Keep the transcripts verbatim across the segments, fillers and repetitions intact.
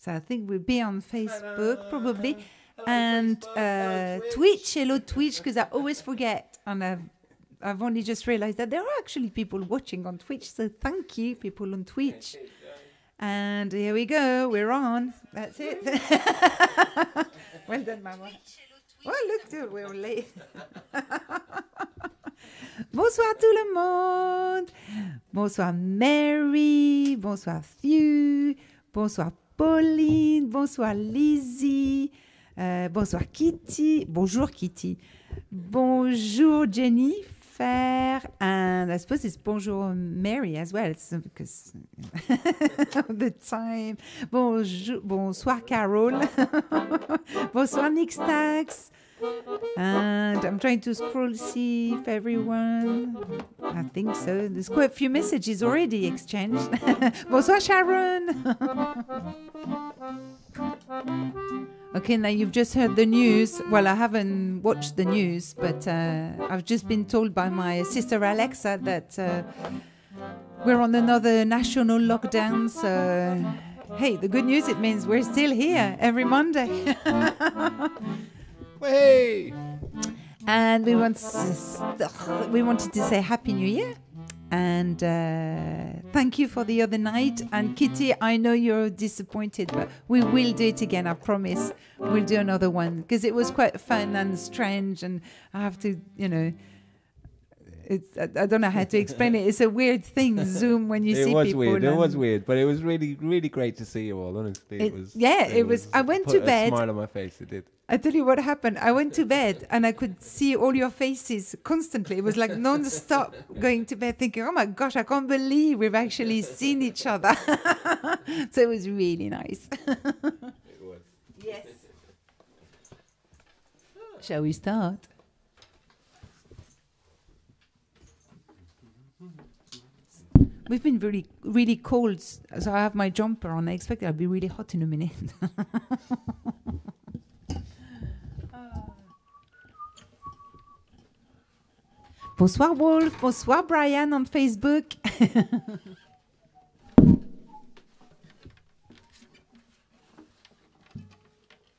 So I think we'll be on Facebook probably, and uh, Twitch. Hello Twitch, because I always forget, and I've, I've only just realized that there are actually people watching on Twitch. So thank you, people on Twitch. And here we go. We're on. That's it. Well done, Mama. Oh, look, we're late. Bonsoir tout le monde. Bonsoir Mary. Bonsoir Few. Bonsoir Pauline. Bonsoir Lizzie. Euh, bonsoir Kitty. Bonjour Kitty. Bonjour Jennifer. And I suppose it's bonjour Mary as well. It's because of the time. Bonjour, bonsoir Carole. Bonsoir Nixtax. And I'm trying to scroll, see if everyone... I think so. There's quite a few messages already exchanged. Bonsoir, Sharon. Okay, now you've just heard the news. Well, I haven't watched the news, but uh, I've just been told by my sister Alexa that uh, we're on another national lockdown, so... Hey, the good news, it means we're still here every Monday. Hey! And we want to, we wanted to say Happy New Year, and uh, thank you for the other night. And Kitty, I know you're disappointed, but we will do it again. I promise. We'll do another one because it was quite fun and strange. And I have to, you know, it's, I, I don't know how to explain it. It's a weird thing, Zoom, when you it see people. It was weird. It was weird, but it was really, really great to see you all. Honestly, it, it was. Yeah, it, it was, was. I went put to bed. A smile on my face. It did. I tell you what happened. I went to bed and I could see all your faces constantly. It was like non-stop going to bed thinking, oh my gosh, I can't believe we've actually seen each other. So it was really nice. It was. Yes. Shall we start? We've been really, really cold. So I have my jumper on. I expect I'll be really hot in a minute. Bonsoir Wolf, bonsoir Brian on Facebook.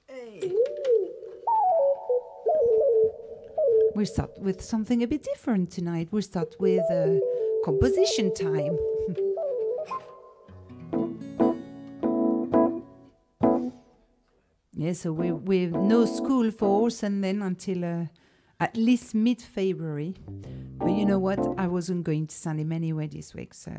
Hey. We start with something a bit different tonight. We start with uh, composition time. Yeah, so we we've no school for horse and then until... Uh, at least mid-February. But you know what? I wasn't going to send him anywhere this week, so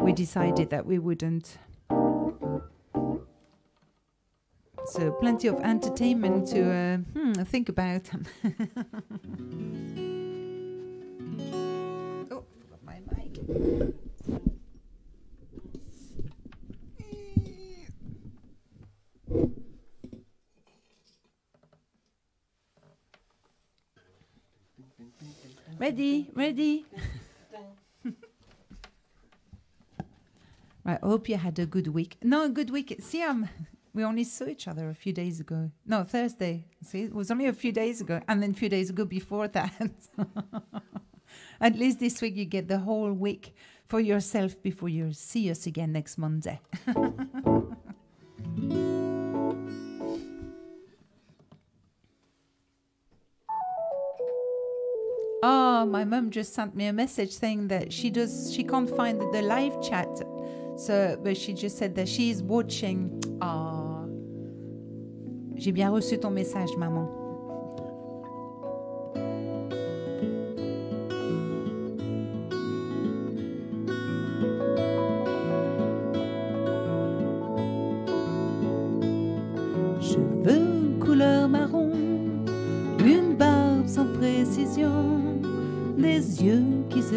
we decided that we wouldn't. So plenty of entertainment to uh, hmm, think about. Oh, forgot my mic. Ready, ready. Right, I hope you had a good week. No, a good week. See, um, we only saw each other a few days ago. No, Thursday. See, it was only a few days ago. And then a few days ago before that. At least this week you get the whole week for yourself before you see us again next Monday. Oh, my mum just sent me a message saying that she does she can't find the live chat, so but she just said that she is watching. Oh, j'ai bien reçu ton message, maman. Je veux une couleur marron, une barbe sans précision. Des yeux qui se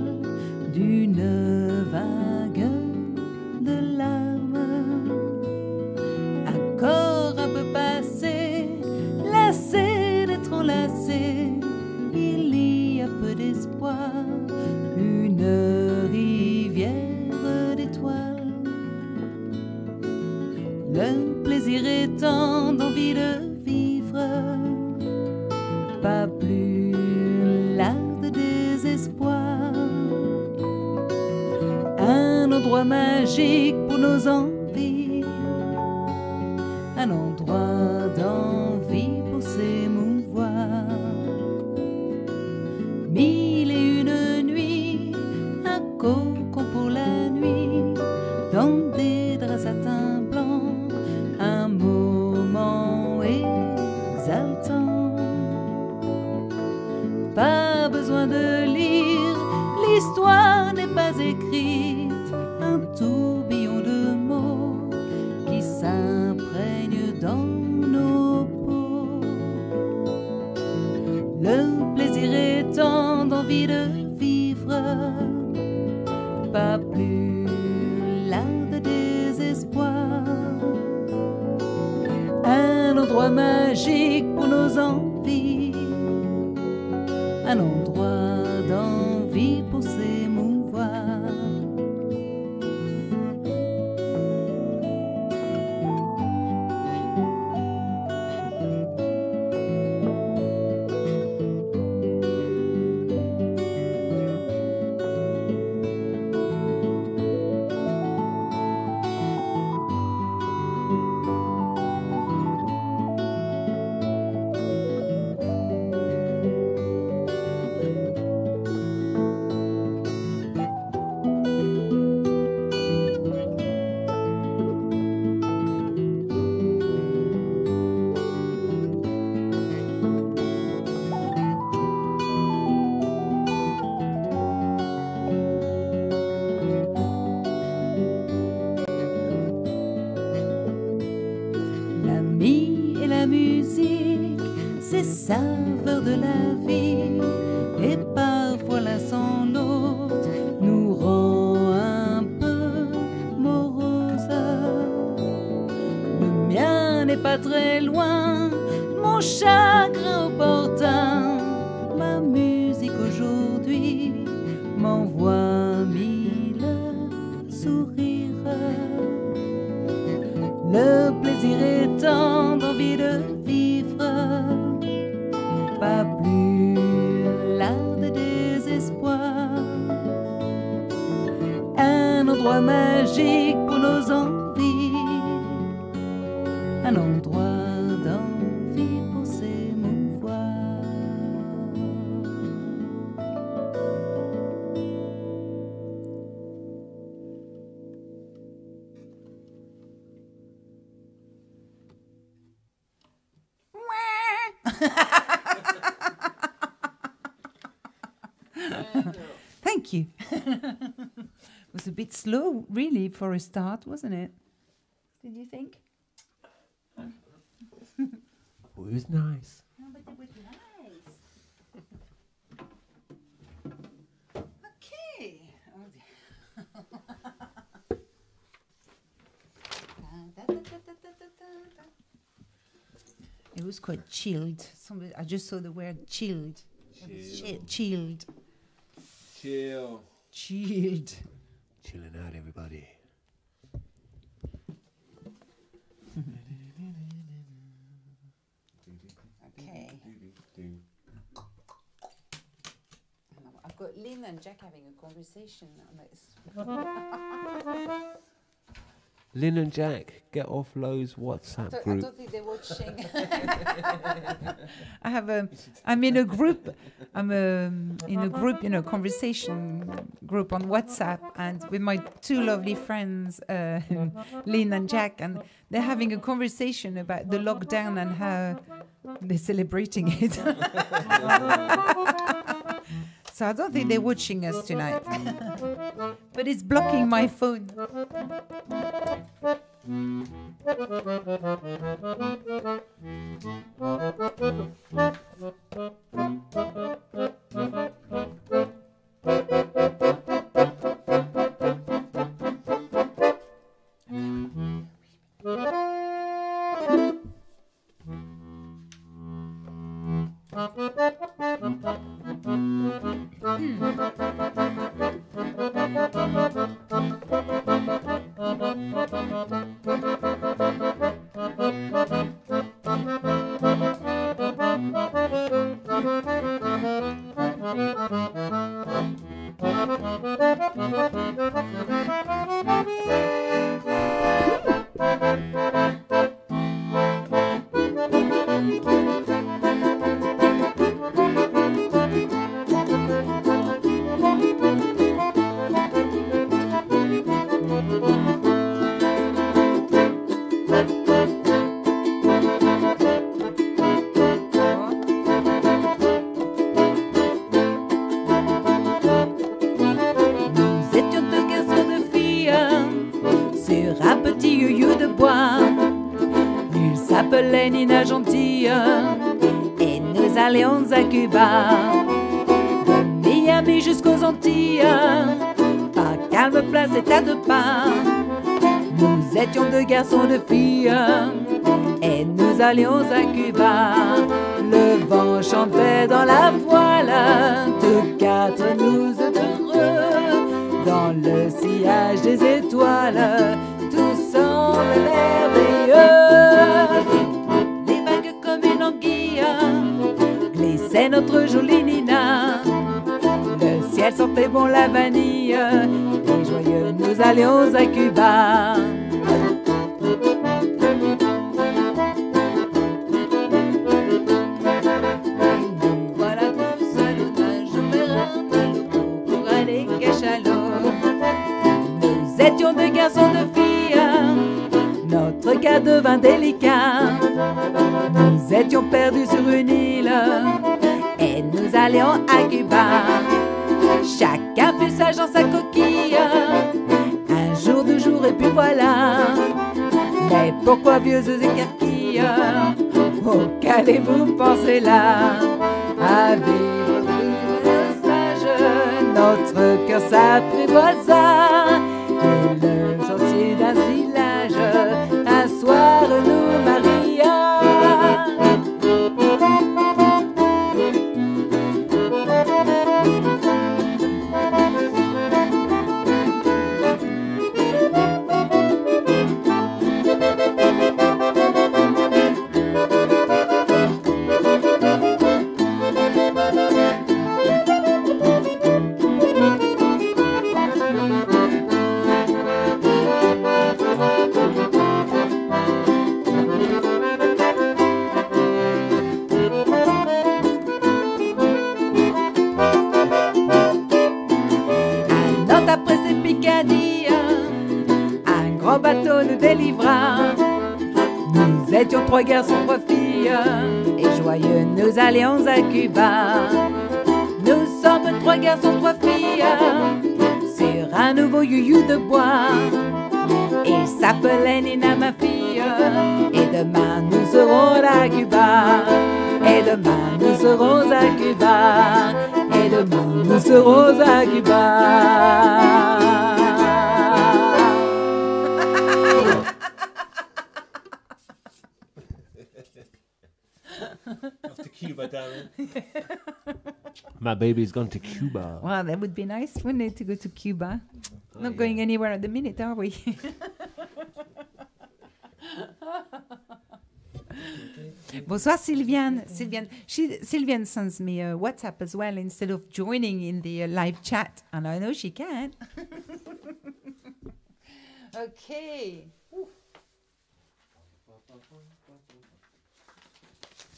d'une vague de larmes. Accord un peu passé, lassé d'être enlacé, il y a peu d'espoir, une rivière d'étoiles. Le plaisir est tant d'envie de vivre, pas plus. Un endroit magique pour nos envies, un endroit d'envie pour s'émouvoir. Mille et une nuits, un cocon pour la nuit, dans des draps satins blancs, un moment exaltant. Pas besoin de lire, l'histoire n'est pas écrite, un tourbillon de mots qui s'imprègne dans nos peaux. Le plaisir est tendre, envie de vivre, pas plus l'art de désespoir. Un endroit magique pour nos envies, un endroit d'envie pour s'émouvoir. Thank you. It was a bit slow, really, for a start, wasn't it? Did you think? Oh, it was nice. No, but it was nice. Okay. It was quite chilled. Somebody, I just saw the word chilled. Chill. Chilled. Chill. Chilled. Chilling out, everybody. Okay. I've got Lynn and Jack having a conversation now. Lynn and Jack, get off Lowe's WhatsApp so group. I don't think they're watching. I have a, I'm in a group. I'm a, in a group, you know, conversation group on WhatsApp, and with my two lovely friends, uh, Lynn and Jack, and they're having a conversation about the lockdown and how they're celebrating it. So I don't think they're watching us tonight. But it's blocking my phone. Thank you. de bois. L'une s'appelait Nina Gentille et nous allions à Cuba. De Miami jusqu'aux Antilles, par calme place et tas de pas. Nous étions deux garçons, deux filles et nous allions à Cuba. Le vent chantait dans la voile, tous quatre nous étions heureux. Dans le sillage des étoiles, tout semble merveilleux. Les vagues comme une anguille glissaient notre jolie Nina. Le ciel sentait bon la vanille et joyeux nous allions à Cuba. De garçons, de filles, notre cas devint délicat. Nous étions perdus sur une île et nous allions à Cuba. Chacun fut sage dans sa coquille, un jour, deux jours et puis voilà. Mais pourquoi vieux œufs écarquilles, qu'allez-vous penser là? À vivre de sage, notre cœur s'apprivoisa. Le sorcier d'un village, un soir nous maria. Trois garçons, trois filles, et joyeux nous allions à Cuba. Nous sommes trois garçons, trois filles, sur un nouveau youyou de bois. Il s'appelait Nina, ma fille, et demain nous serons à Cuba. Et demain nous serons à Cuba. Et demain nous serons à Cuba. Off to Cuba, darling. My baby's gone to Cuba. Well, that would be nice, wouldn't it, to go to Cuba? Oh, Not yeah. going anywhere at the minute, are we? Bonsoir, Sylviane. Sylviane, she, Sylviane sends me a WhatsApp as well instead of joining in the uh, live chat, and I know she can. Okay. Ooh.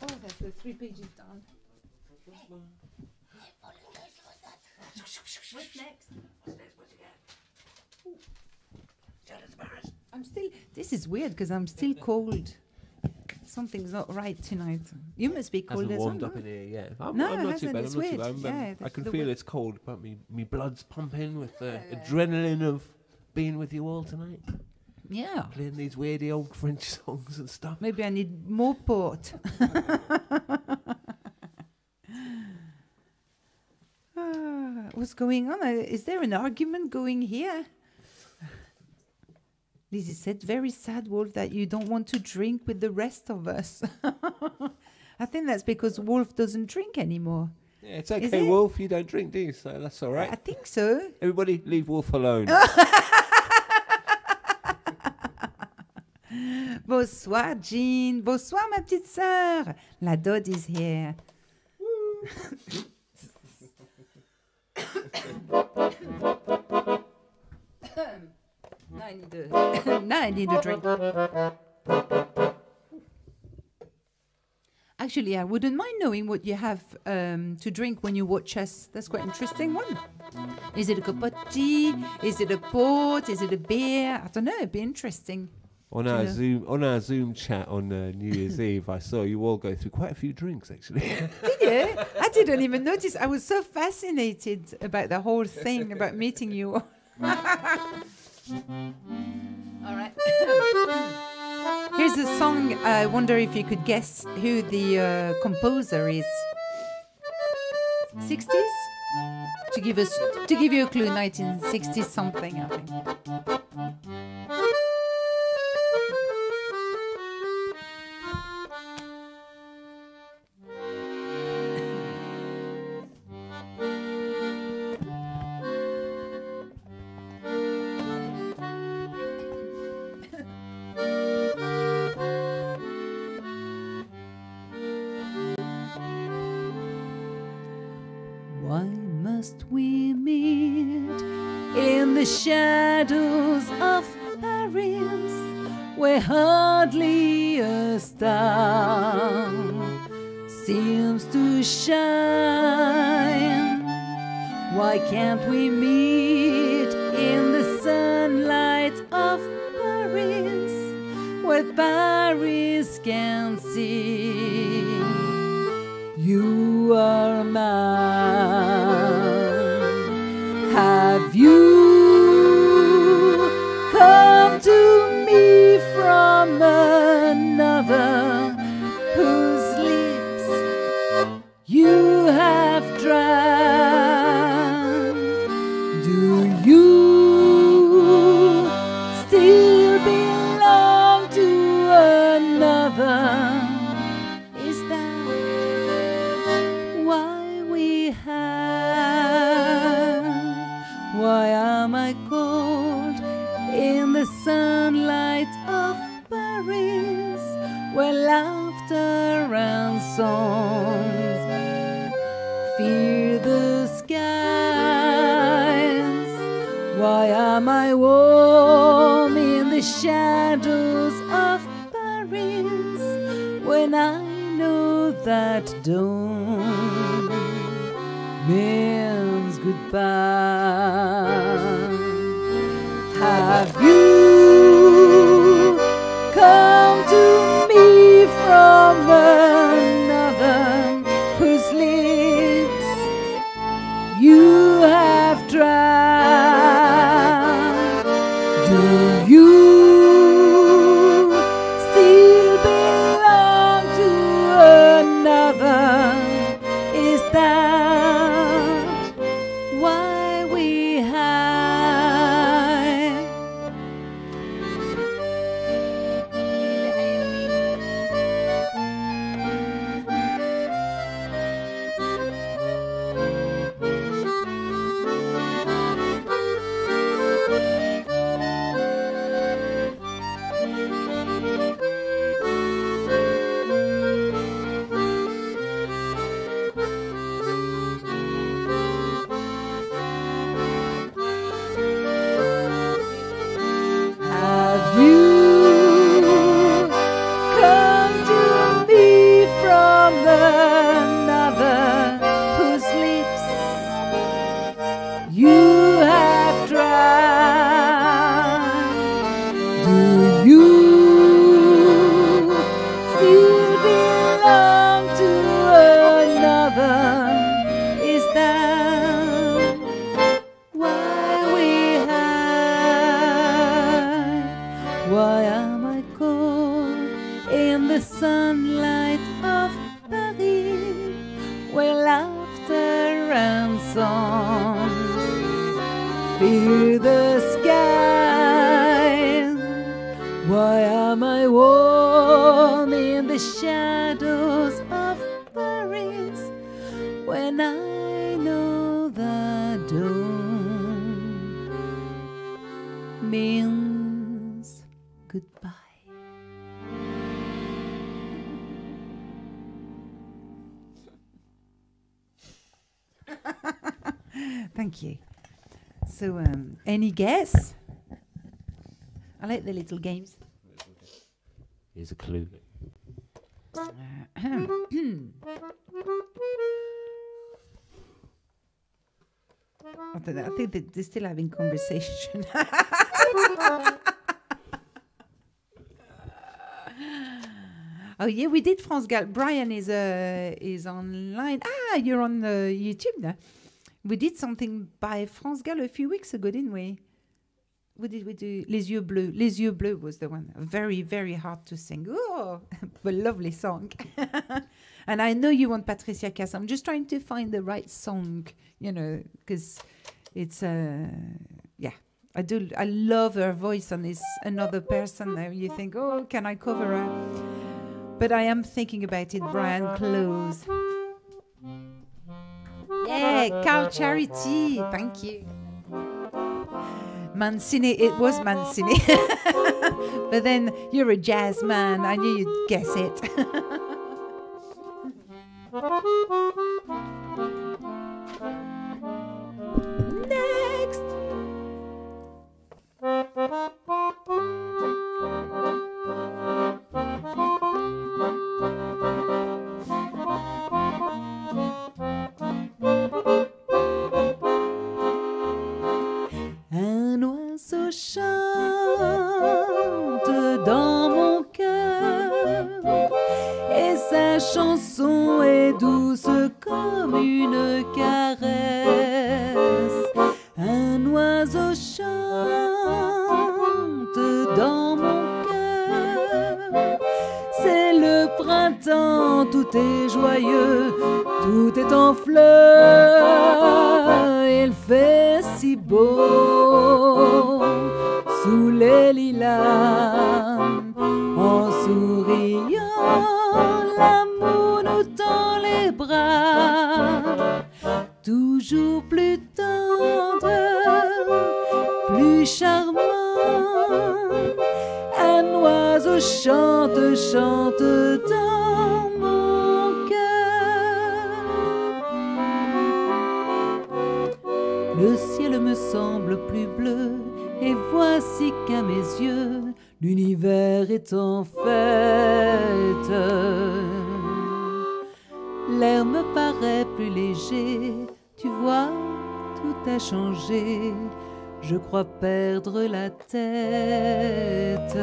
Oh, that's the three pages down. What's next? What's next? What you got? I'm still. This is weird because I'm still cold. Something's not right tonight. You must be cold as well. Warmed up in here, yeah. I'm, no, I'm not too bad. I'm not too bad. Yeah, I can feel it's cold, but me, me blood's pumping with the uh, adrenaline of being with you all tonight. Yeah. Playing these weirdy old French songs and stuff. Maybe I need more port. uh, what's going on? Uh, is there an argument going here? Lizzie said, very sad, Wolf, that you don't want to drink with the rest of us. I think that's because Wolf doesn't drink anymore. Yeah, it's okay, it? Wolf, you don't drink, do you? So that's all right. I think so. Everybody leave Wolf alone. Bonsoir, Jean. Bonsoir, ma petite sœur. La Dod is here. Now I need a, now I need a drink. Actually, I wouldn't mind knowing what you have um, to drink when you watch us. That's quite interesting one. Is it a cup of tea? Is it a port? Is it a beer? I don't know. It'd be interesting. On our, Zoom, on our Zoom chat on uh, New Year's Eve, I saw you all go through quite a few drinks, actually. Did you? I didn't even notice. I was so fascinated about the whole thing, about meeting you all. All right. is a song, I wonder if you could guess who the uh, composer is. sixties? To give us, to give you a clue, nineteen sixty something, I think. Shadows of Paris, where hardly a star seems to shine. Why can't we meet in the sunlight of Paris, where Paris can see you are mine? Have you to me from another whose lips you have drowned? Do you still belong to another? Is that why we have? Why am I cold in the sunlight of Paris, where laughter and songs fill the skies? Why am I warm in the shadows of Paris, when I know that dawn means goodbye? Have you come to me from another whose lips you have tried? Do you still belong to another? Is that why we have? Thank you. So, um, any guess? I like the little games. Here's a clue. Uh, I think that they're still having conversation. Oh yeah, we did France Gall. Brian is uh, is online. Ah, you're on uh, YouTube now. We did something by France Gall a few weeks ago, didn't we? we did we do? Les Yeux Bleus. Les Yeux Bleus was the one. Very, very hard to sing. Oh, but lovely song. And I know you want Patricia Cass. I'm just trying to find the right song, you know, because it's, uh, yeah. I do. I love her voice, and it's another person there. You think, oh, can I cover her? But I am thinking about it, Brian Close. Yeah, Carl Charity. Thank you. Mancini. It was Mancini. But then you're a jazz man. I knew you'd guess it. Next. Un oiseau chante dans mon cœur, et sa chanson est douce comme une caresse. Un oiseau chante dans mon cœur. C'est le printemps, tout est joyeux, tout est en fleurs. Il fait si beau sous les lilas. En souriant, l'amour nous tend les bras. Toujours plus tendre, plus charmant, un oiseau chante, chante dans mon cœur. Le ciel me semble plus bleu, et voici qu'à mes yeux, l'univers est en fête. L'air me paraît plus léger, tu vois, tout a changé, je crois perdre la tête.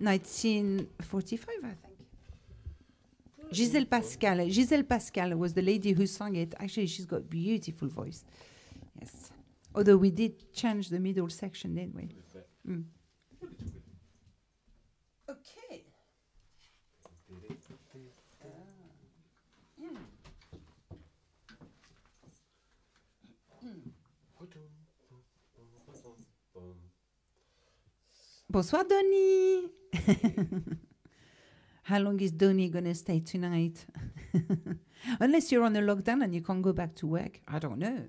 nineteen forty-five, I think. Giselle Pascal. Giselle Pascal was the lady who sang it. Actually, she's got a beautiful voice. Yes. Although we did change the middle section, didn't we? Mm. Okay. Bonsoir, Donnie. How long is Donnie going to stay tonight? Unless you're on a lockdown and you can't go back to work. I don't know.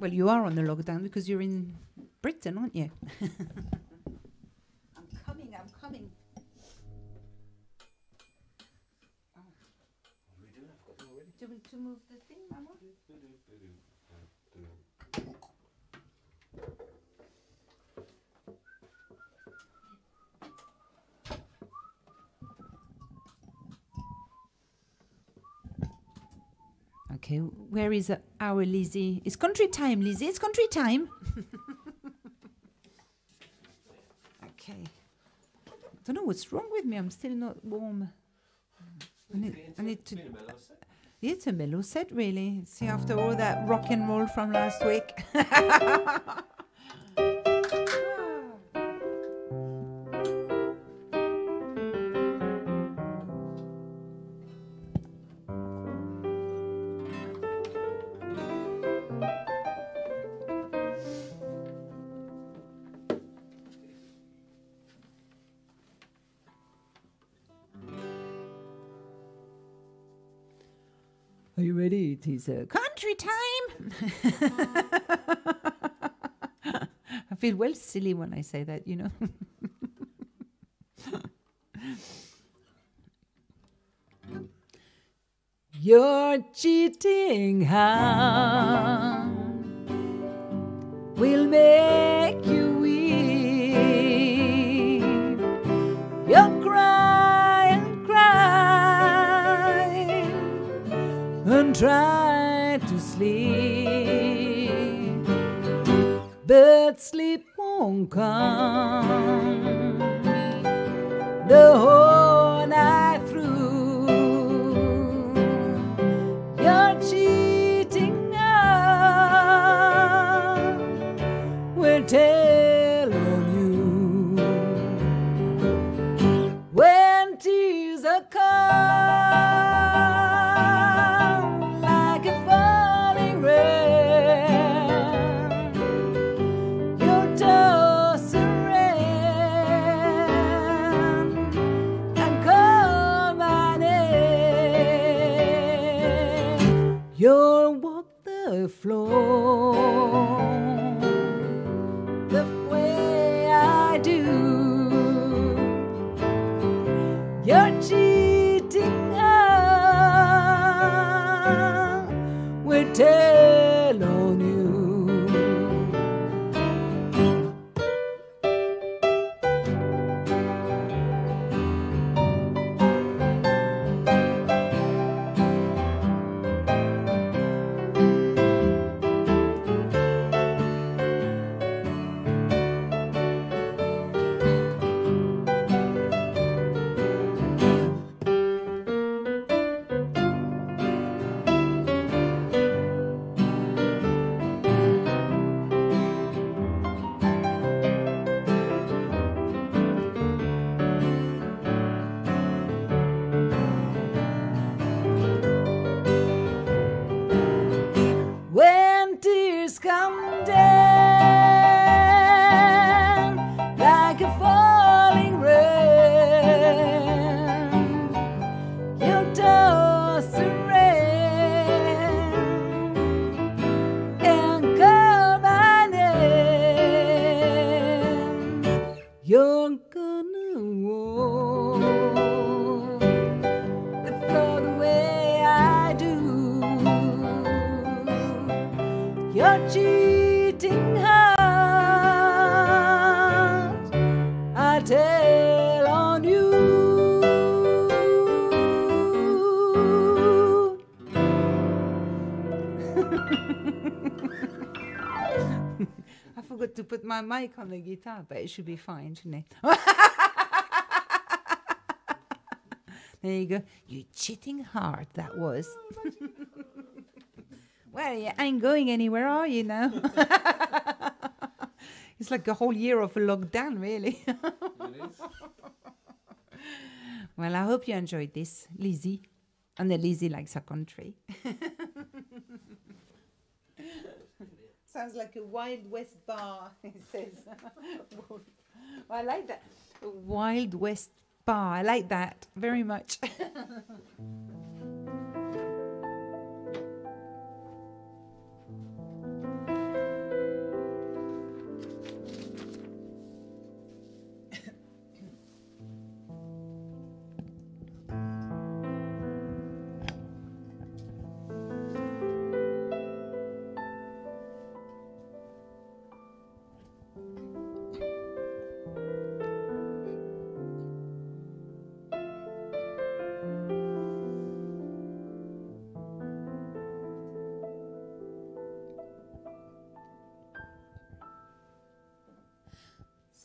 Well, you are on a lockdown because you're in Britain, aren't you? I'm coming, I'm coming. Oh. Do we to move the thing, Mama? Okay, where is our Lizzie? It's country time, Lizzie. It's country time. Okay. I don't know what's wrong with me. I'm still not warm. I need, I need to. It's a mellow set, really. See, after all that rock and roll from last week. Are you ready? He said, country time! I feel well silly when I say that, you know. Your cheating heart will make you weep. You'll cry and cry and try to sleep, but sleep won't come the whole night through. Your cheating heart will tell on you. When tears are come like a falling rain, you'll toss around and call my name. You'll walk the floor the way I do. Your cheating heart will tell on you. When tears come down like a falling rain, you'll toss around and call my name. You're gonna walk the floor the way I do. Your cheating heart, I tell on you. I forgot to put my mic on the guitar, but it should be fine, shouldn't it? There you go. You cheating heart, that was. Well, you ain't going anywhere, are you now? It's like a whole year of a lockdown, really. Well, I hope you enjoyed this, Lizzie. And the Lizzie likes her country. Sounds like a Wild West bar, it says. Well, I like that. A Wild West bar. I like that very much.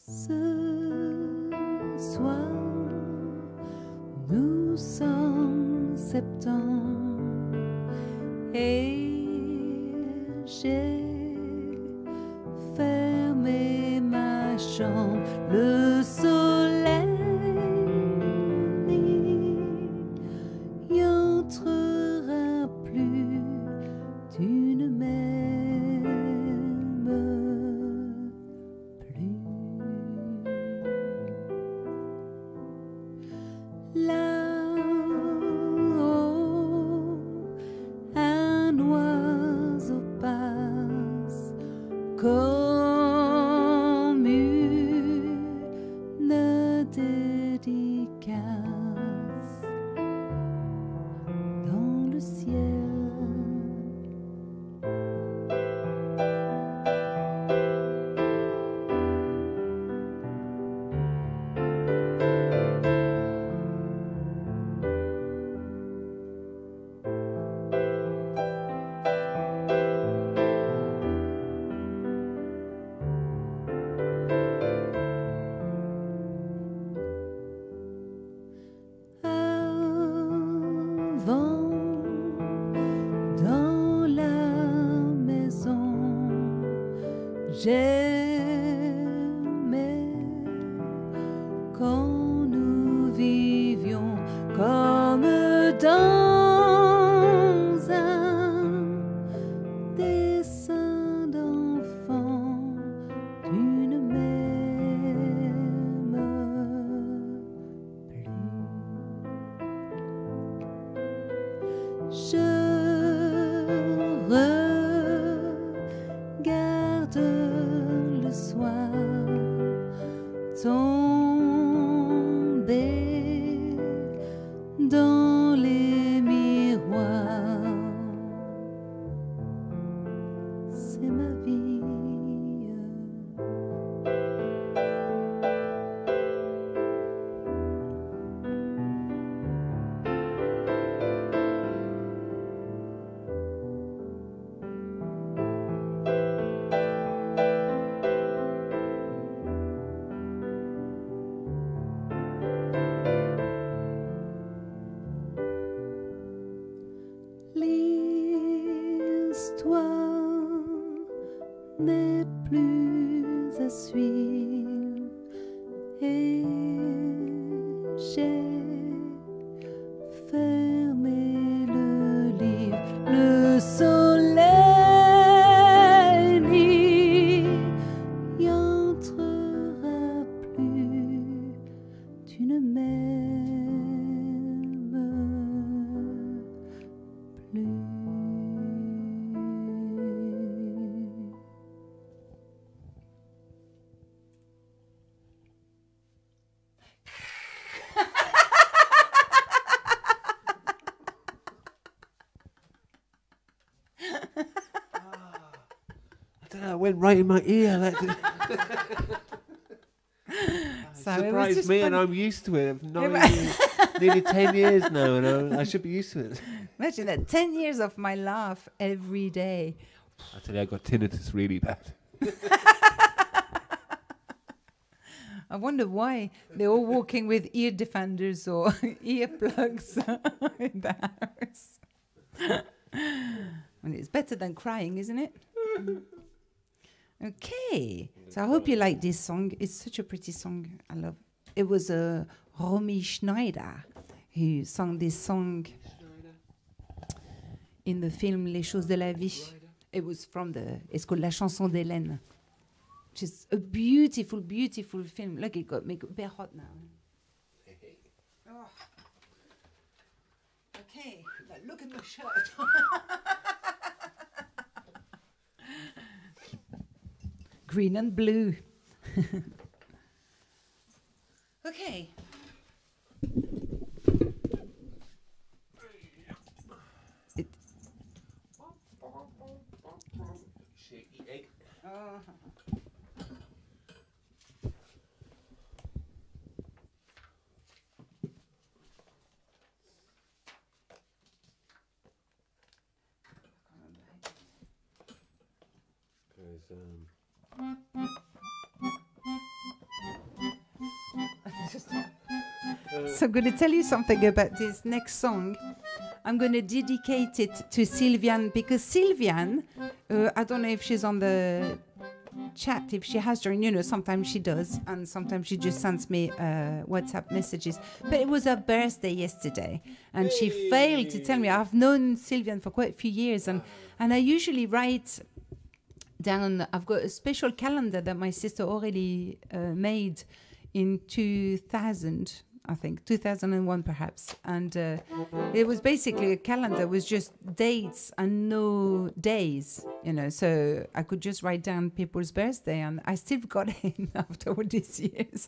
Ce soir, nous sommes septembre et j'ai fermé ma chambre. Le soleil n'y entrera plus d'une même plus. Là-haut, dans un dessin d'enfant d'une même plume. Je regarde le soir tomber dans right in my ear. That so surprised me, fun. And I'm used to it. I've nearly ten years now, and I, I should be used to it. Imagine that, ten years of my laugh every day. I tell you, I got tinnitus really bad. I wonder why they're all walking with ear defenders or earplugs in the house. And it's better than crying, isn't it? Okay, so I hope you like this song. It's such a pretty song. I love it. It was uh, Romy Schneider who sang this song in the film Les Choses de la Vie. It was from the, it's called La Chanson d'Hélène, which is a beautiful, beautiful film. Look, it got me bare hot now. Oh. Okay, now look at my shirt. Green and blue. Okay. It. Shaky egg. Uh. There's um. So I'm going to tell you something about this next song. I'm going to dedicate it to Sylviane, because Sylviane, uh, I don't know if she's on the chat, if she has joined, you know, sometimes she does, and sometimes she just sends me uh, WhatsApp messages. But it was her birthday yesterday, and hey. She failed to tell me. I've known Sylviane for quite a few years, and, and I usually write... down, I've got a special calendar that my sister already uh, made in two thousand, I think, two thousand one perhaps. And uh, it was basically a calendar with just dates and no days, you know, so I could just write down people's birthday, and I still got it after all these years,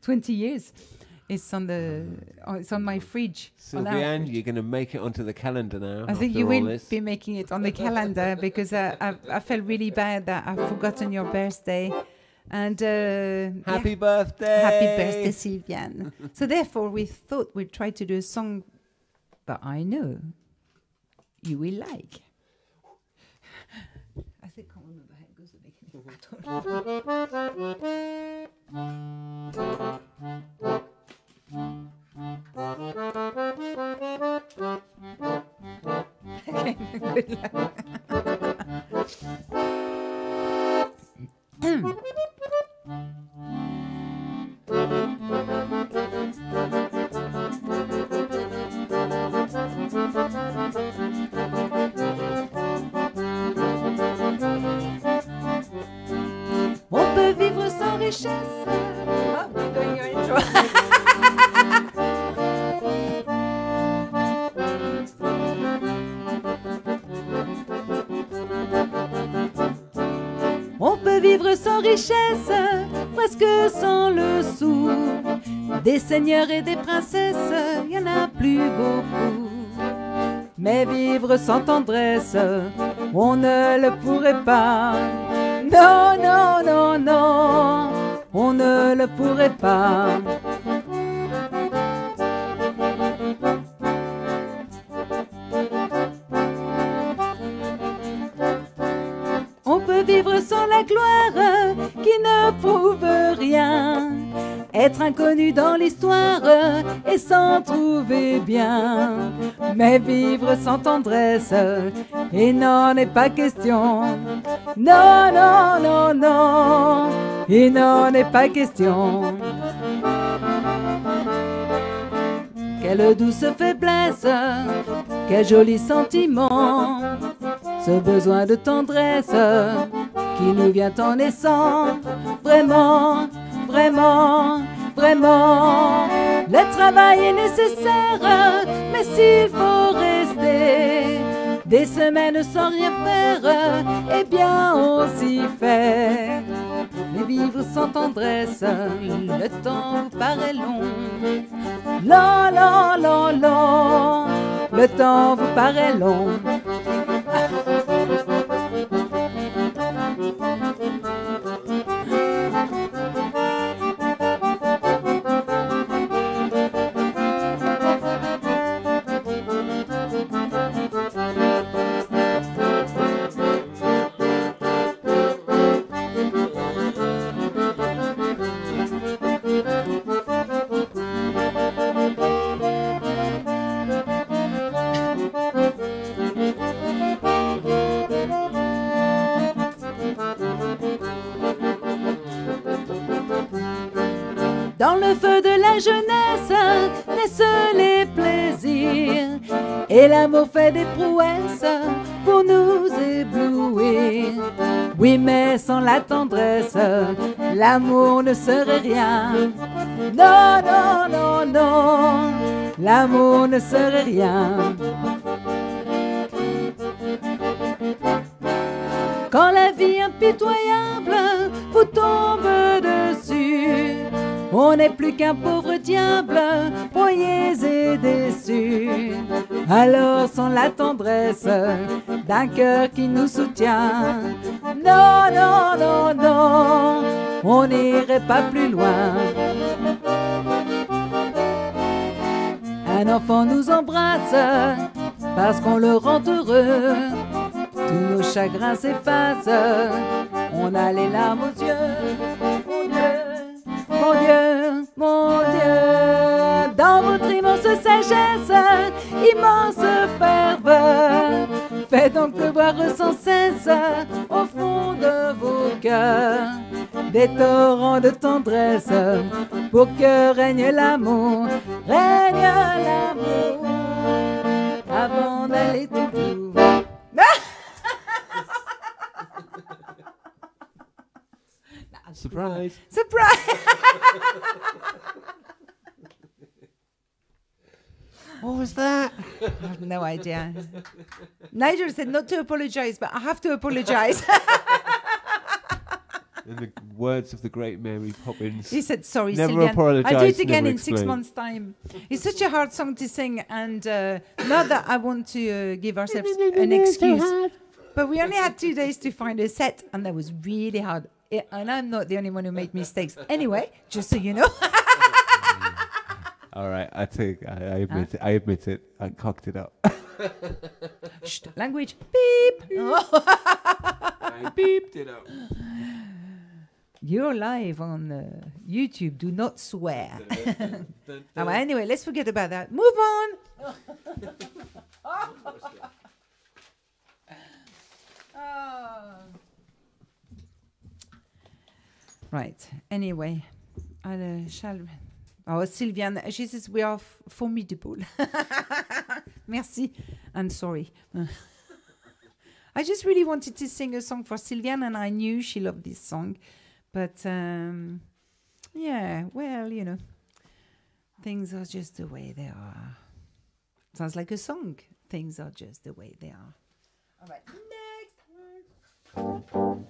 twenty years. It's on the, oh, it's on my fridge. Sylviane, you're going to make it onto the calendar now. I think you will be making it on the calendar, because I, I, I felt really bad that I've forgotten your birthday. And uh, happy yeah. birthday, happy birthday, Sylviane. So therefore, we thought we'd try to do a song that I know you will like. I think I can't remember how it goes at the beginning. I don't know. Okay, good luck. richesse. Ah, oh, we're doing your intro. On peut vivre sans richesse, presque sans le sou. Des seigneurs et des princesses, il n'y en a plus beaucoup. Mais vivre sans tendresse, on ne le pourrait pas. Non, non, non, non, on ne le pourrait pas. On peut vivre sans la gloire qui ne prouve rien. Être inconnu dans l'histoire et s'en trouver bien. Mais vivre sans tendresse, il n'en est pas question. Non, non, non, non, il n'en est pas question. Quelle douce faiblesse, quel joli sentiment. Ce besoin de tendresse qui nous vient en naissant. Vraiment, vraiment, vraiment. Le travail est nécessaire, mais s'il faut rester des semaines sans rien faire, eh bien on s'y fait. Mais vivre sans tendresse, le temps vous paraît long. Long, long, long, long, le temps vous paraît long. Dans le feu de la jeunesse naissent les plaisirs, et l'amour fait des prouesses pour nous éblouir. Oui, mais sans la tendresse, l'amour ne serait rien. Non, non, non, non, l'amour ne serait rien. Quand la vie impitoyable vous tombe dessus, on n'est plus qu'un pauvre diable, broyés et déçus. Alors sans la tendresse d'un cœur qui nous soutient, non, non, non, non, on n'irait pas plus loin. Un enfant nous embrasse parce qu'on le rend heureux. Tous nos chagrins s'effacent, on a les larmes aux yeux. Mon Dieu, mon Dieu, dans votre immense sagesse, immense ferveur, faites donc pleuvoir sans cesse au fond de vos cœurs des torrents de tendresse pour que règne l'amour, règne l'amour avant d'aller tout doux. Surprise! Surprise! What was that? I have no idea. Nigel said not to apologise, but I have to apologise. In the words of the great Mary Poppins. He said, sorry, never apologise. I'll do it again in explain. six months' time. It's such a hard song to sing, and uh, not that I want to uh, give ourselves an excuse, but we only had two days to find a set, and that was really hard. Yeah, and I'm not the only one who made mistakes. Anyway, just so you know. All right, I think I, I admit huh? it. I admit it. I cocked it up. Shh, language. Beep. Beep. I beeped it up. You're live on uh, YouTube. Do not swear. Dun, dun, dun, dun. Oh, well, anyway, let's forget about that. Move on. Oh. Right. Anyway, I uh, shall. Oh, Sylviane, she says we are f formidable. Merci. I'm sorry. I just really wanted to sing a song for Sylviane, and I knew she loved this song, But um, yeah, well, you know, things are just the way they are. Sounds like a song. Things are just the way they are. All right, next one. So,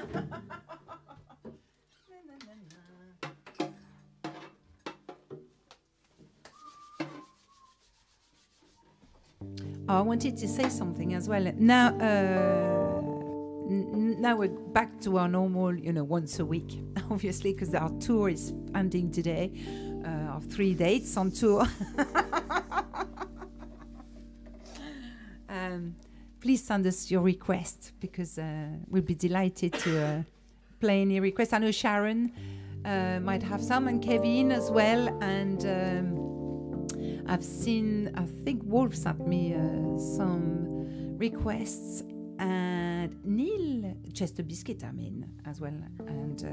na, na, na, na. Na, na, na, na. I wanted to say something as well. Now, uh, n now we're back to our normal, you know, once a week, obviously, because our tour is ending today. Uh, our three dates on tour. um, please send us your requests, because uh, we'll be delighted to uh, play any requests. I know Sharon uh, might have some, and Kevin as well, and. Um, I've seen, I think Wolf sent me uh, some requests, and Neil, Chester Biscuit, I mean, as well. And uh,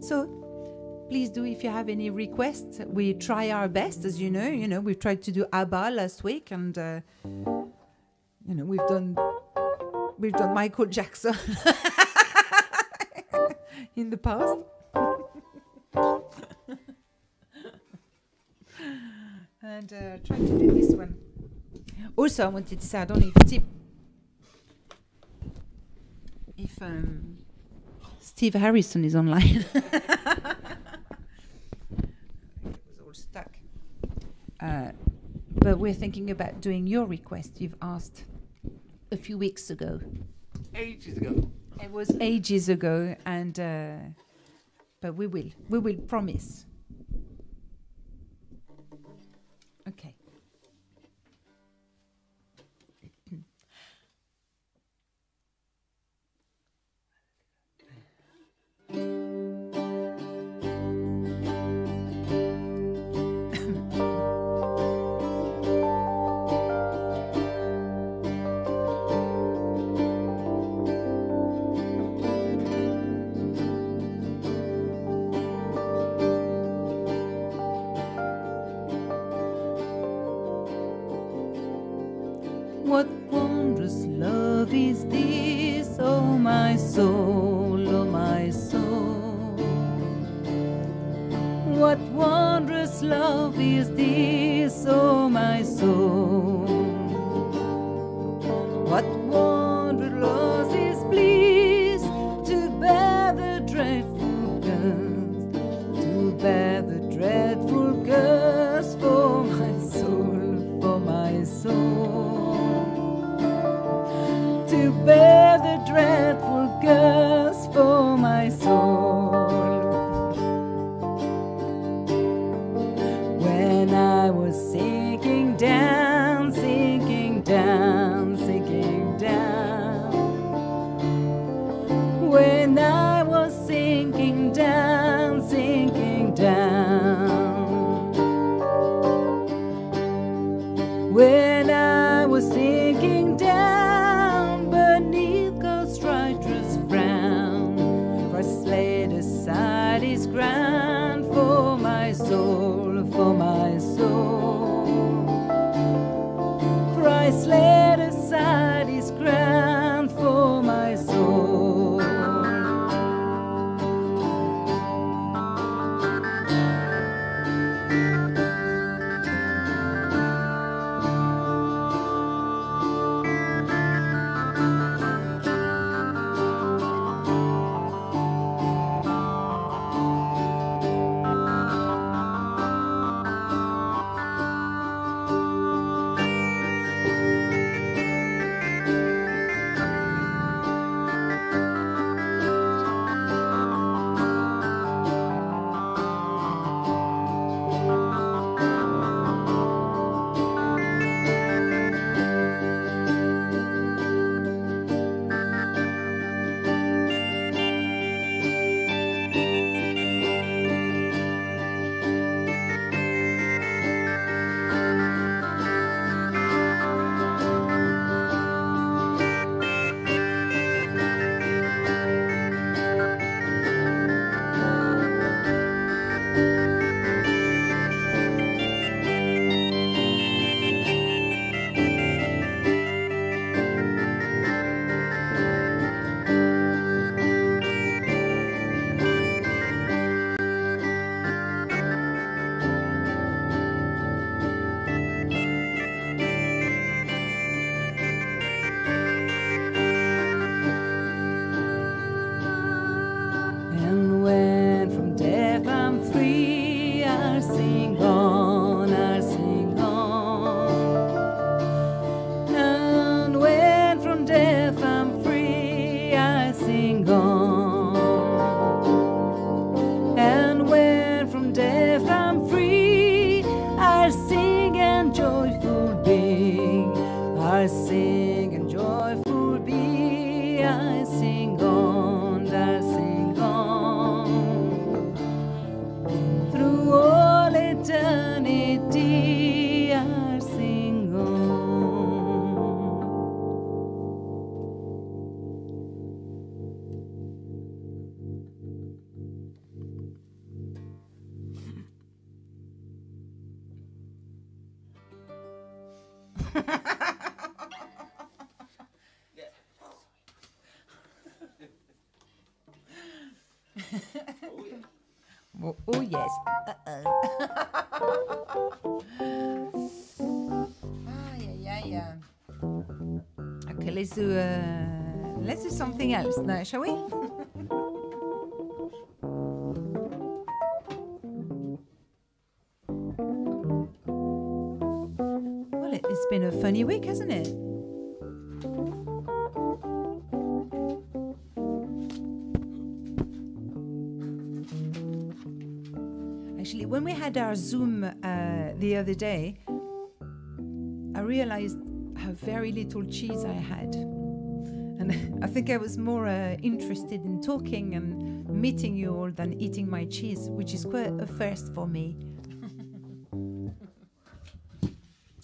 so please do, if you have any requests, we try our best, as you know. You know, we tried to do ABBA last week, and, uh, you know, we've done, we've done Michael Jackson in the past. And uh, try to do this one. Also, I wanted to say, I don't know if Steve, if um, Steve Harrison is online. It was all stuck. Uh, but we're thinking about doing your request. You've asked a few weeks ago. Ages ago. It was ages ago, and uh, but we will, we will promise. Okay. When I was sinking down beneath God's righteous frown, I'll sing on, I'll sing on. Through all eternity, I'll sing on. Oh, oh yes. Uh-oh. Ay, ay, ay. Okay, let's do uh, let's do something else now, shall we? Well, it, it's been a funny week, hasn't it? When we had our Zoom uh, the other day, I realized how very little cheese I had. And I think I was more uh, interested in talking and meeting you all than eating my cheese, which is quite a first for me.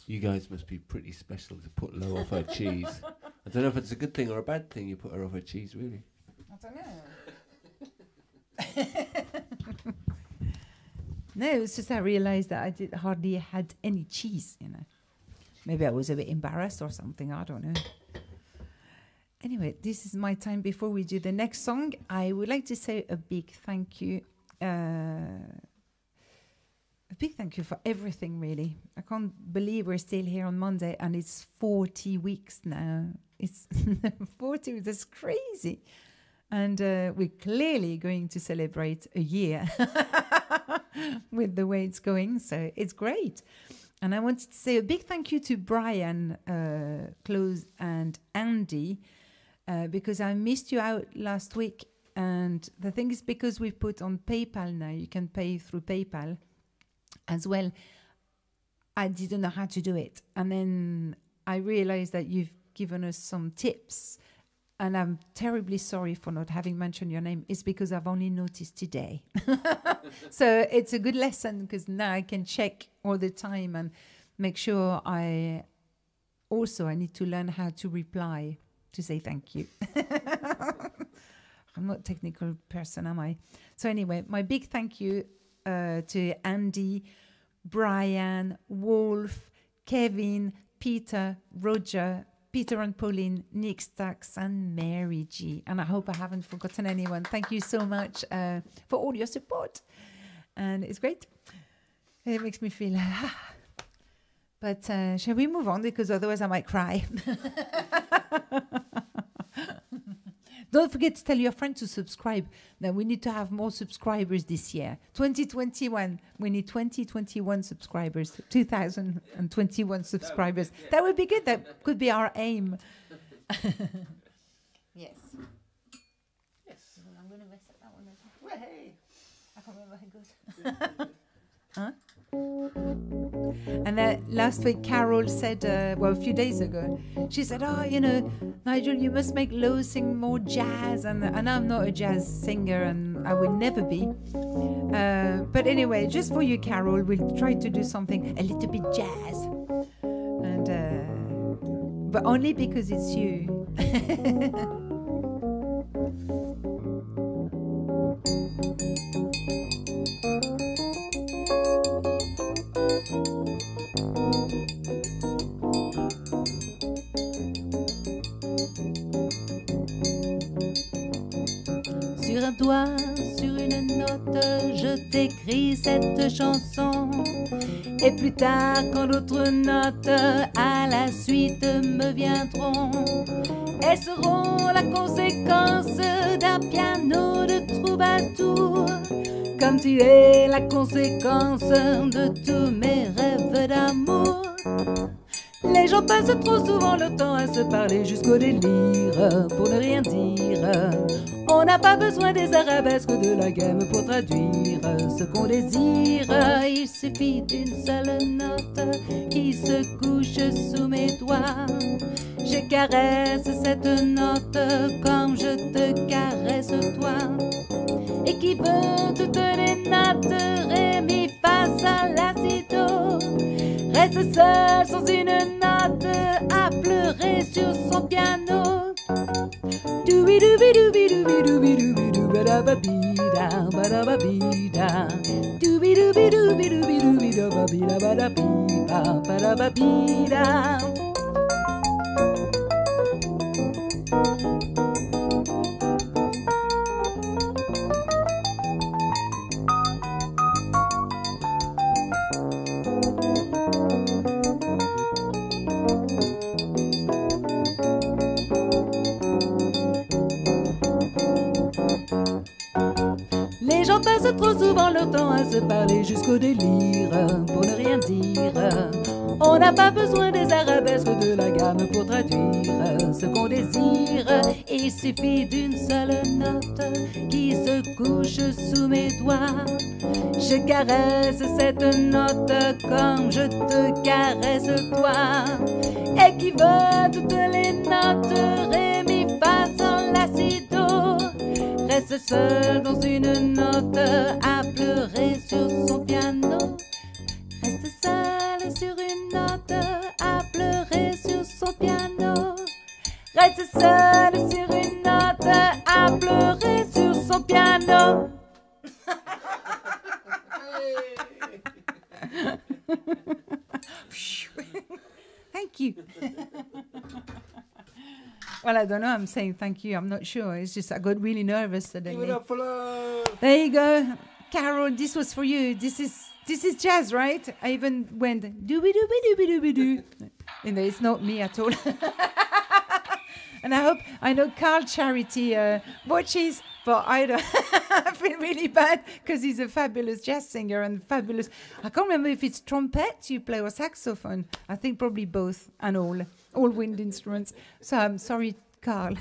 You guys must be pretty special to put Lo off her cheese. I don't know if it's a good thing or a bad thing you put her off her cheese, really. I don't know. No, it's just I realised that I did hardly had any cheese, you know. Maybe I was a bit embarrassed or something, I don't know. Anyway, this is my time before we do the next song. I would like to say a big thank you. Uh, a big thank you for everything, really. I can't believe we're still here on Monday and it's forty weeks now. It's forty, that's crazy. And uh, we're clearly going to celebrate a year. With the way it's going, so it's great. And I wanted to say a big thank you to Brian, uh, Close and Andy, uh, because I missed you out last week. And the thing is, because we've put on PayPal now, you can pay through PayPal as well. I didn't know how to do it. And then I realized that you've given us some tips. And I'm terribly sorry for not having mentioned your name. It's because I've only noticed today. So it's a good lesson because now I can check all the time and make sure I also I need to learn how to reply to say thank you. I'm not a technical person, am I? So anyway, my big thank you uh, to Andy, Brian, Wolf, Kevin, Peter, Roger, Peter and Pauline, Nick Stacks and Mary G. And I hope I haven't forgotten anyone. Thank you so much uh, for all your support. And it's great. It makes me feel... Ah. But uh, shall we move on? Because otherwise I might cry. Don't forget to tell your friend to subscribe. Now we need to have more subscribers this year. twenty twenty-one. We need twenty twenty-one subscribers. two thousand twenty-one subscribers. That would be good. That could be our aim. Yes. Yes. I'm going to mess up that one as well. Well, hey. I can't remember how it goes. Huh? And then last week Carol said, uh, well, a few days ago, she said, oh, you know, Nigel, you must make Lo sing more jazz. And, and I'm not a jazz singer and I would never be. Uh, but anyway, just for you, Carol, we'll try to do something a little bit jazz. And, uh, but only because it's you. Sur une note, je t'écris cette chanson. Et plus tard, quand d'autres notes à la suite me viendront, elles seront la conséquence d'un piano de troubadour. Comme tu es la conséquence de tous mes rêves d'amour. Les gens passent trop souvent le temps à se parler jusqu'au délire pour ne rien dire. On n'a pas besoin des arabesques de la gamme pour traduire ce qu'on désire. Il suffit d'une seule note qui se couche sous mes doigts. Je caresse cette note comme je te caresse toi. Et qui veut toutes les notes, ré, mi, fa, sol, la, si, do. Reste seul sans une note à pleurer sur son piano. Doubi doubi doubi doubi doubi doubi doubi badababida badababida. Doubi doubi doubi doubi doubi badababida badababida badababida. Passent trop souvent leur temps à se parler jusqu'au délire pour ne rien dire. On n'a pas besoin des arabesques de la gamme pour traduire ce qu'on désire. Il suffit d'une seule note qui se couche sous mes doigts. Je caresse cette note comme je te caresse toi. Et qui veut toutes les notes, ré, mi, fa, sol, la, si, do. Reste seul dans une note à pleurer sur son piano. Reste seul sur une note à pleurer sur son piano. Reste seul sur une note à pleurer sur son piano. Thank you. Well, I don't know. I'm saying thank you. I'm not sure. It's just I got really nervous today. Give it up for love. There you go, Carol. This was for you. This is this is jazz, right? I even went dooby dooby dooby dooby doo. You know, it's not me at all. And I hope I know Carl Charity uh, watches, but I don't. I feel really bad because he's a fabulous jazz singer and fabulous. I can't remember if it's trumpet you play or saxophone. I think probably both and all. All wind instruments. So I'm sorry, Carl.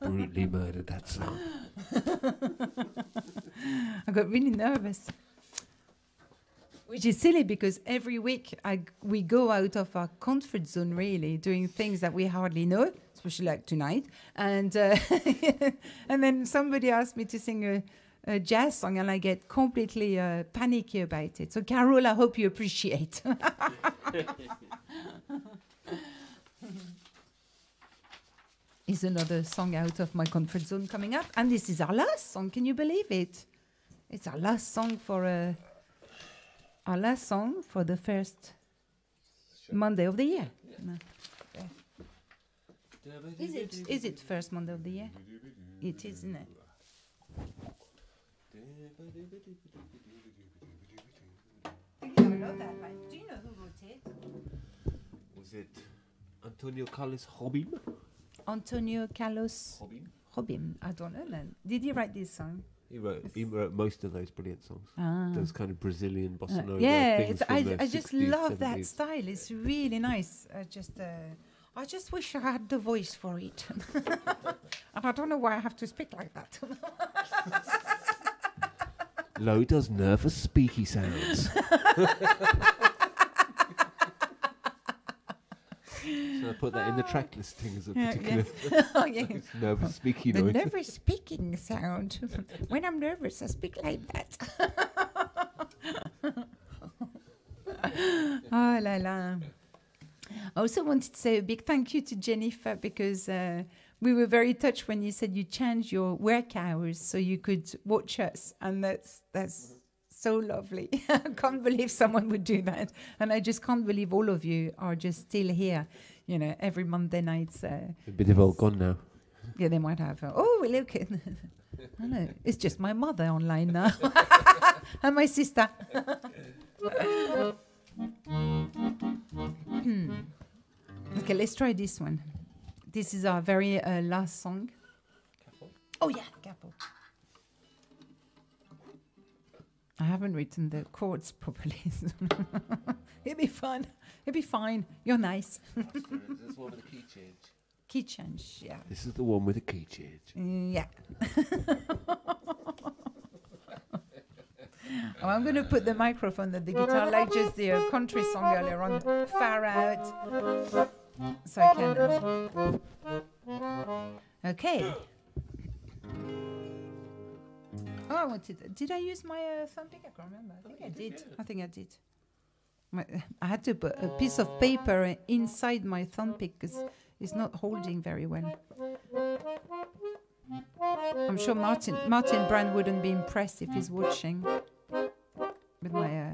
Brutally murdered that song. I got really nervous, which is silly because every week I g we go out of our comfort zone, really, doing things that we hardly know, especially like tonight. And uh, and then somebody asked me to sing a. a jazz song, and I get completely uh, panicky about it. So, Carol, I hope you appreciate. Is another song out of my comfort zone coming up, and this is our last song. Can you believe it? It's our last song for uh, our last song for the first sure. Monday of the year. Yeah. No. Yeah. Is it? Is it first Monday of the year? It is, isn't it? You never know that, right? Do you know who wrote it? Was it Antonio Carlos Jobim? Antonio Carlos Jobim? Jobim. I don't know then. Did he write this song? He wrote, he wrote most of those brilliant songs. Ah. Those kind of Brazilian bossa nova uh, yeah, things. Yeah, I, I just love seventies. That style. It's really nice. I just, uh, I just wish I had the voice for it. And I don't know why I have to speak like that. Low does nervous speaky sounds. So I put that in the track listing as a yeah, particular yes. Oh, yes. Nervous speaky noise. The nervous speaking sound. When I'm nervous, I speak like that. Oh la la. I also wanted to say a big thank you to Jennifer because uh, we were very touched when you said you changed your work hours so you could watch us, and that's that's so lovely. I can't believe someone would do that, and I just can't believe all of you are just still here, you know, every Monday nights. Uh, a bit of all gone now. Yeah, they might have. Uh, oh, look, I don't know. It's just my mother online now and my sister. Okay, let's try this one. This is our very uh, last song. Capo. Oh, yeah, capo. I haven't written the chords properly. It'll be fun. It'll be fine. You're nice. This is the one with the key change. Key change, yeah. This is the one with the key change. Mm, yeah. Oh, I'm going to put the microphone at the guitar like just the uh, country song earlier on, far out, so I can... Uh, okay. Oh, I wanted... Did I use my uh, thumbing? I can't remember. I think I did. I think I did. I had to put a piece of paper inside my thumbpick because it's not holding very well. I'm sure Martin Martin Brand wouldn't be impressed if he's watching with my. Uh,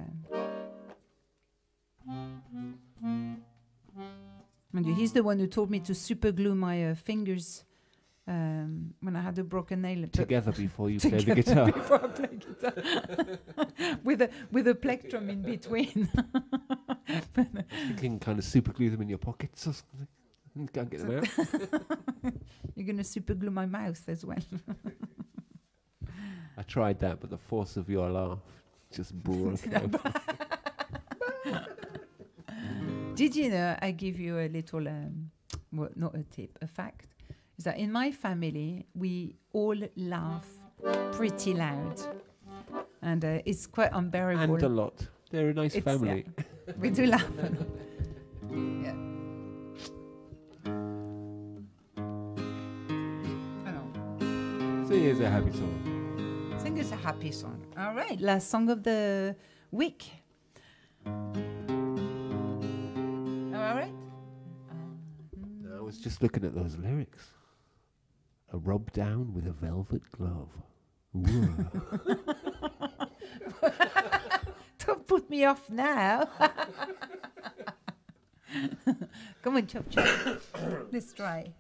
mind you, he's the one who told me to super glue my uh, fingers um, when I had a broken nail. Together before you play the guitar. Before I play guitar, with a with a plectrum in between. You can kind of super glue them in your pockets or something. Can't get them out. You're going to super glue my mouth as well. I tried that, but the force of your laugh just broke out. Did you know, I give you a little, um, well, not a tip, a fact, is that in my family, we all laugh pretty loud. And uh, it's quite unbearable. And a lot. They're a nice it's family. Yeah. We do laugh. Yeah. Sing is a happy song. Sing is a happy song. All right, last song of the week. All right. No, I was just looking at those lyrics. A rub down with a velvet glove. Don't put me off now. Come on, chop chop. Let's try.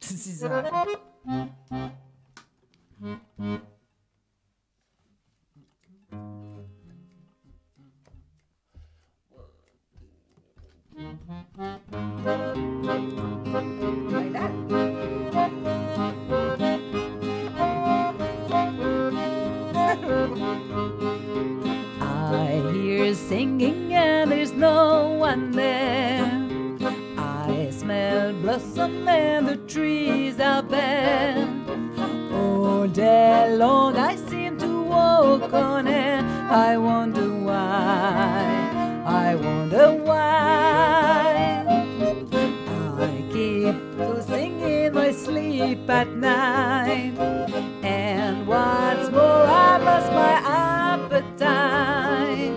This is uh, like that. I hear singing and there's no one there. Smell blossom and the trees are bare. All day long I seem to walk on air. I wonder why, I wonder why. I keep to sing in my sleep at night. And what's more, I lost my appetite.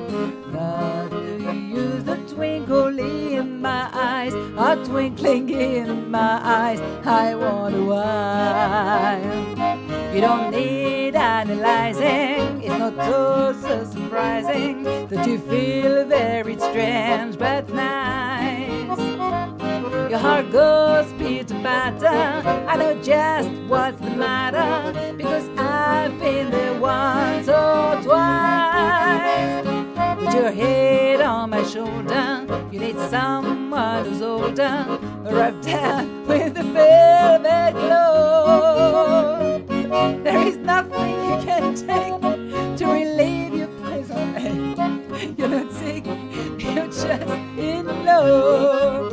But do you use the twinkle in my eyes? A twinkling in my eyes, I wonder why. You don't need analyzing, it's not too so surprising that you feel very strange but nice. Your heart goes pitter patter, I know just what's the matter, because I've been there once or twice. Put your head on my shoulder, you need someone who's older, wrapped up with a velvet glove. There is nothing you can take to relieve your prison. You're not sick, you're just in love.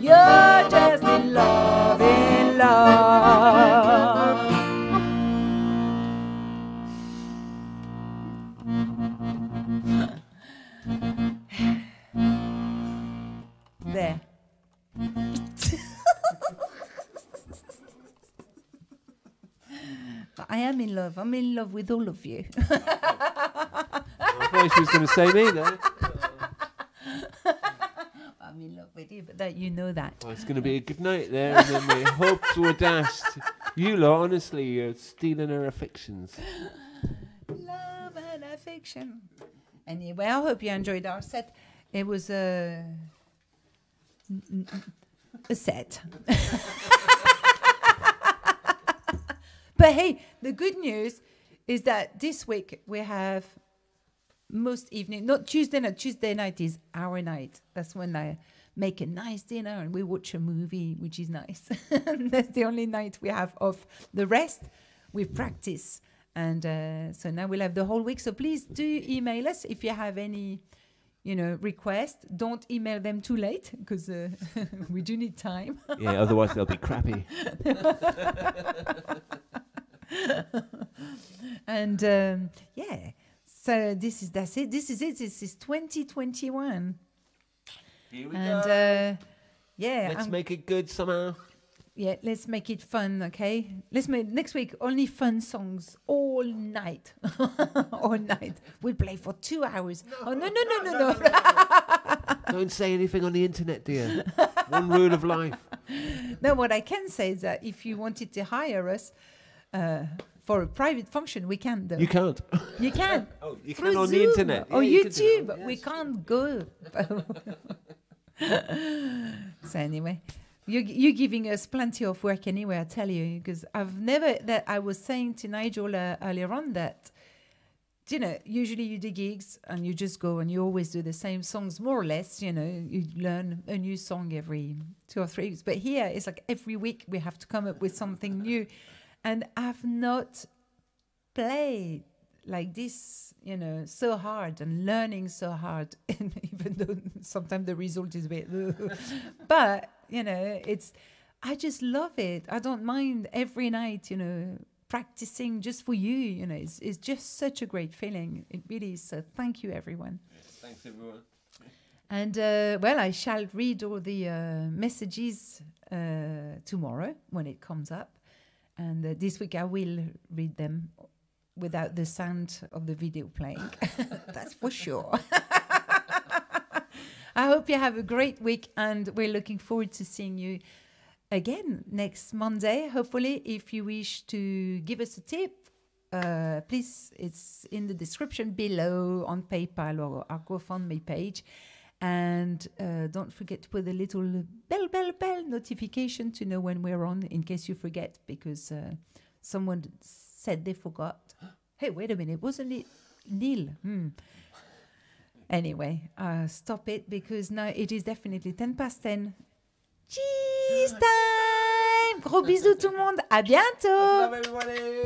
You're just in love. love. I'm in love with all of you. I thought she was going to say me, though. I'm in love with you, but that you know that. Well, it's going to be a good night there, and then my hopes were dashed. You lot, honestly, you're stealing our affections. Love and affection. Anyway, I hope you enjoyed our set. It was a, a set. But hey, the good news is that this week we have most evening, not Tuesday night, Tuesday night is our night. That's when I make a nice dinner and we watch a movie, which is nice. That's the only night we have off. The rest, we practice. And uh, so now we'll have the whole week. So please do email us if you have any, you know, requests. Don't email them too late because uh, we do need time. Yeah, otherwise they'll be crappy. And um, yeah, so this is that's it. This is it. This is twenty twenty-one. Here we and, go. And uh, yeah, let's I'm make it good somehow. Yeah, let's make it fun, okay? Let's make next week only fun songs all night, all night. We'll play for two hours. No, oh no no no no no! no, no, no. Don't say anything on the internet, dear. One rule of life. No, what I can say is that if you wanted to hire us uh, for a private function, we can. Though. You can't. You can. Oh, you can on Zoom the internet or yeah, YouTube. Yes. We can't go. So anyway. You're, you're giving us plenty of work anyway, I tell you, because I've never, that I was saying to Nigel uh, earlier on that, you know, usually you do gigs and you just go and you always do the same songs, more or less, you know, you learn a new song every two or three weeks. But here it's like every week we have to come up with something new. And I've not played like this, you know, so hard and learning so hard, and even though sometimes the result is a bit, but, you know, it's, I just love it. I don't mind every night, you know, practicing just for you, you know, it's, it's just such a great feeling. It really is. So thank you, everyone. Yes, thanks, everyone. And, uh, well, I shall read all the uh, messages uh, tomorrow when it comes up. And uh, this week I will read them without the sound of the video playing. That's for sure. I hope you have a great week and we're looking forward to seeing you again next Monday. Hopefully, if you wish to give us a tip, uh, please, it's in the description below on PayPal or our GoFundMe page. And uh, don't forget to put a little bell, bell, bell notification to know when we're on in case you forget, because uh, someone said they forgot. Hey, wait a minute, wasn't it Neil? Hmm. Anyway, uh, stop it because now it is definitely ten past ten. Cheese time! Gros bisous tout le monde, à bientôt!